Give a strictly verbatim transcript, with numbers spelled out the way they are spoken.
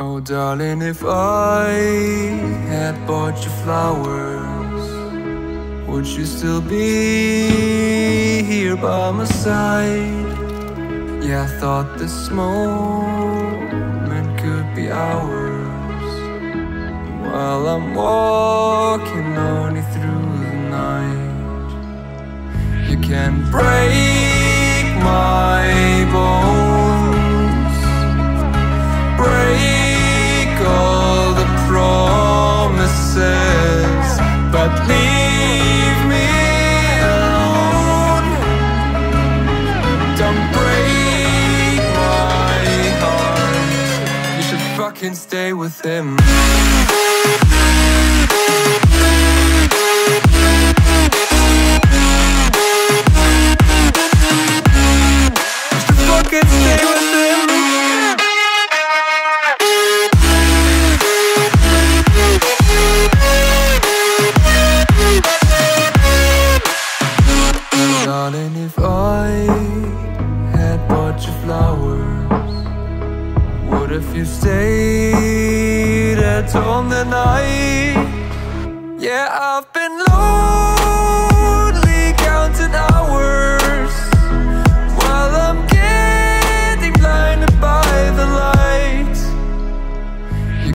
Oh darling, if I had bought you flowers, would you still be here by my side? Yeah, I thought this moment could be ours, while I'm walking only through the night. You can break my bones, break all the promises, but leave me alone. Don't break my heart. You should fucking stay with him. You stayed at home the night. Yeah, I've been lonely.